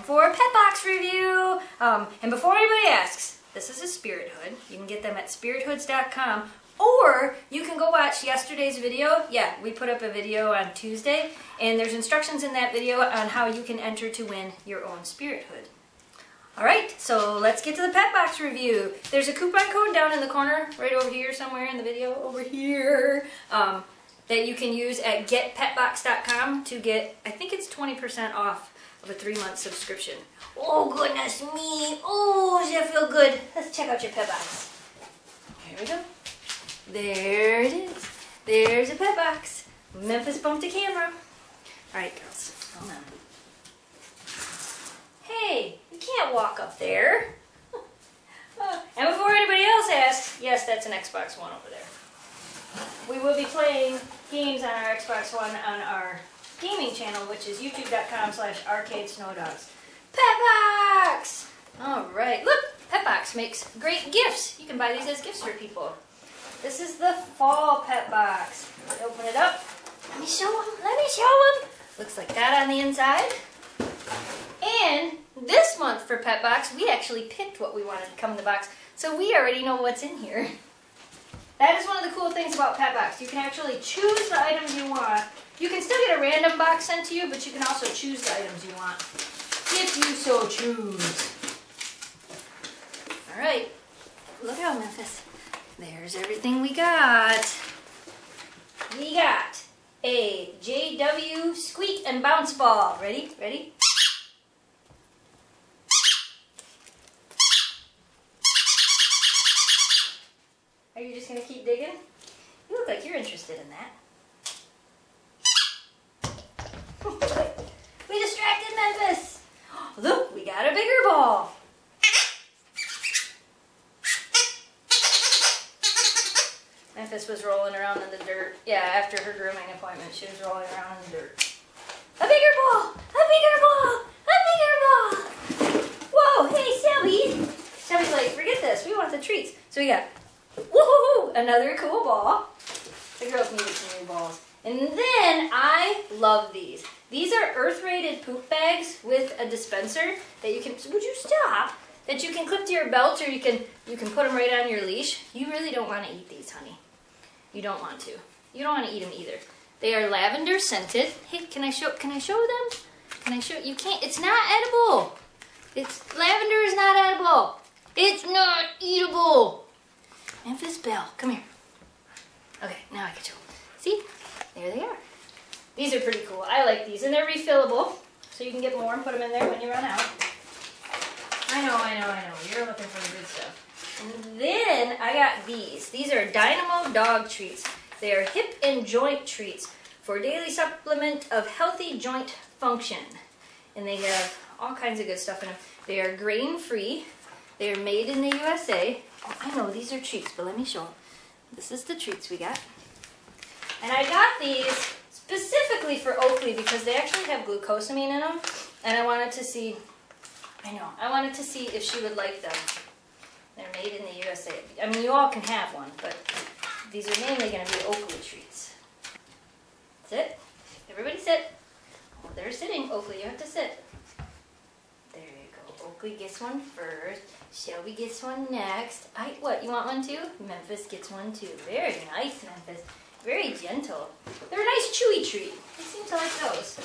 time for a PetBox review! And before anybody asks, this is a spirit hood. You can get them at spirithoods.com, or you can go watch yesterday's video. Yeah, we put up a video on Tuesday, and there's instructions in that video on how you can enter to win your own spirit hood. Alright, so let's get to the PetBox review. There's a coupon code down in the corner, right over here somewhere in the video, over here, that you can use at getpetbox.com to get, I think it's 20% off of a 3-month subscription. Oh goodness me, oh does that feel good? Let's check out your PetBox. Here we go. There it is. There's a PetBox. Memphis bumped a camera. Alright girls, hold on. Hey, you can't walk up there. And before anybody else asks, yes, that's an Xbox One over there. We will be playing games on our Xbox One on our gaming channel, which is youtube.com/arcadesnowdogs. PetBox! Alright, look, PetBox makes great gifts. You can buy these as gifts for people. This is the fall PetBox. Open it up. Let me show them. Looks like that on the inside. And this month for PetBox, we actually picked what we wanted to come in the box, so we already know what's in here. That is one of the cool things about PetBox. You can actually choose the items you want. You can still get a random box sent to you, but you can also choose the items you want, if you so choose. Alright, look out Memphis. There's everything we got. We got a JW Squeak and Bounce Ball. Ready? Ready? Are you just going to keep digging? You look like you're interested in that. We distracted Memphis! Look, we got a bigger ball! Memphis was rolling around in the dirt. Yeah, after her grooming appointment, she was rolling around in the dirt. A bigger ball! A bigger ball! A bigger ball! Whoa, hey Shelby! Shelby's like, forget this, we want the treats. So we got woohoo! Another cool ball. The girls needed some new balls. And then I love these. These are Earth Rated poop bags with a dispenser that you can. Would you stop? That you can clip to your belt, or you can put them right on your leash. You really don't want to eat these, honey. You don't want to. You don't want to eat them either. They are lavender scented. Hey, can I show them? You can't. It's not edible. Lavender is not edible. It's not eatable. Memphis Belle, come here. Okay, now I can show them. See? There they are. These are pretty cool. I like these. And they're refillable, so you can get more and put them in there when you run out. I know. You're looking for the good stuff. And then I got these. These are Dynamo dog treats. They are hip and joint treats for daily supplement of healthy joint function. And they have all kinds of good stuff in them. They are grain-free. They are made in the USA. Oh, I know, these are treats, but let me show them. This is the treats we got. And I got these specifically for Oakley because they actually have glucosamine in them. And I wanted to see if she would like them. They're made in the USA. I mean, you all can have one, but these are mainly going to be Oakley treats. Sit. Everybody sit. Oh, they're sitting, Oakley. You have to sit. There you go. Oakley gets one first. Shelby gets one next. What, you want one too? Memphis gets one too. Very nice, Memphis. Very gentle. They're a nice chewy treat. They seem to like those.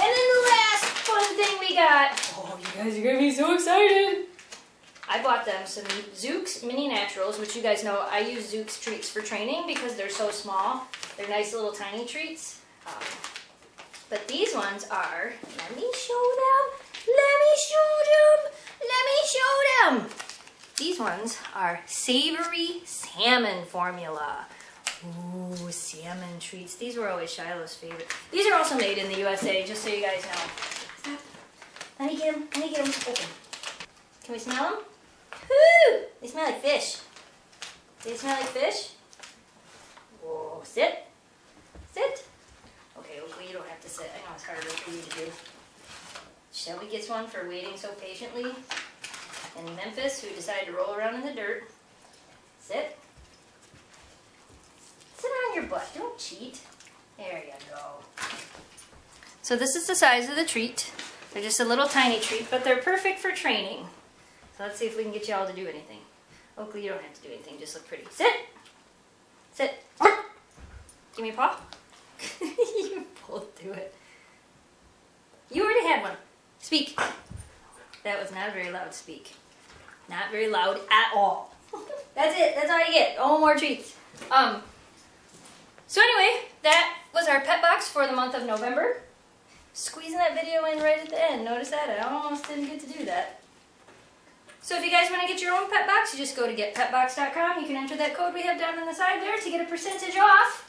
And then the last fun thing we got. Oh, you guys are going to be so excited. I bought them some Zook's Mini Naturals, which you guys know I use Zook's treats for training because they're so small. They're nice little tiny treats. But these ones are, let me show them. These ones are savory salmon formula. Ooh, salmon treats. These were always Shiloh's favorite. These are also made in the USA, just so you guys know. Stop. Let me get them open. Can we smell them? Woo! They smell like fish. They smell like fish? Whoa, sit. Sit. Okay, Oakley, you don't have to sit. I know it's harder for you to do. Shelby gets one for waiting so patiently. And Memphis, who decided to roll around in the dirt. Sit. Sit on your butt. Don't cheat. There you go. So this is the size of the treat. They're just a little tiny treat, but they're perfect for training. So let's see if we can get you all to do anything. Oakley, you don't have to do anything. Just look pretty. Sit. Sit. Give me a paw. You both do it. You already had one. Speak. That was not a very loud speak. Not very loud at all. That's it. That's all you get. No more treats. So anyway, that was our pet box for the month of November. Squeezing that video in right at the end. Notice that? I almost didn't get to do that. So if you guys want to get your own pet box, you just go to getpetbox.com. You can enter that code we have down on the side there to get a percentage off.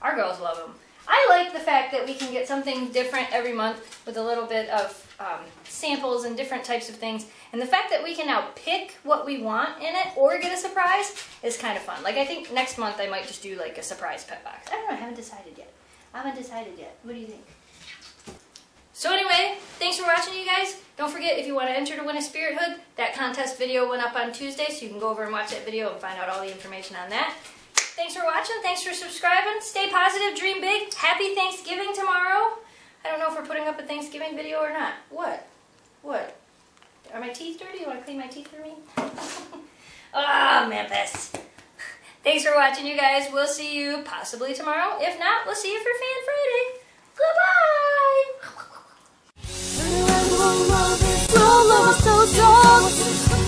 Our girls love them. I like the fact that we can get something different every month with a little bit of samples and different types of things. And the fact that we can now pick what we want in it or get a surprise is kind of fun. Like, I think next month I might just do like a surprise pet box. I don't know. I haven't decided yet. What do you think? So anyway, thanks for watching, you guys. Don't forget, if you want to enter to win a spirit hood, that contest video went up on Tuesday, so you can go over and watch that video and find out all the information on that. Thanks for watching. Thanks for subscribing. Stay positive. Dream big. Happy Thanksgiving tomorrow. I don't know if we're putting up a Thanksgiving video or not. What? What? Are my teeth dirty? You want to clean my teeth for me? Oh, Memphis. Thanks for watching, you guys. We'll see you possibly tomorrow. If not, we'll see you for Fan Friday. Goodbye. Roll over, so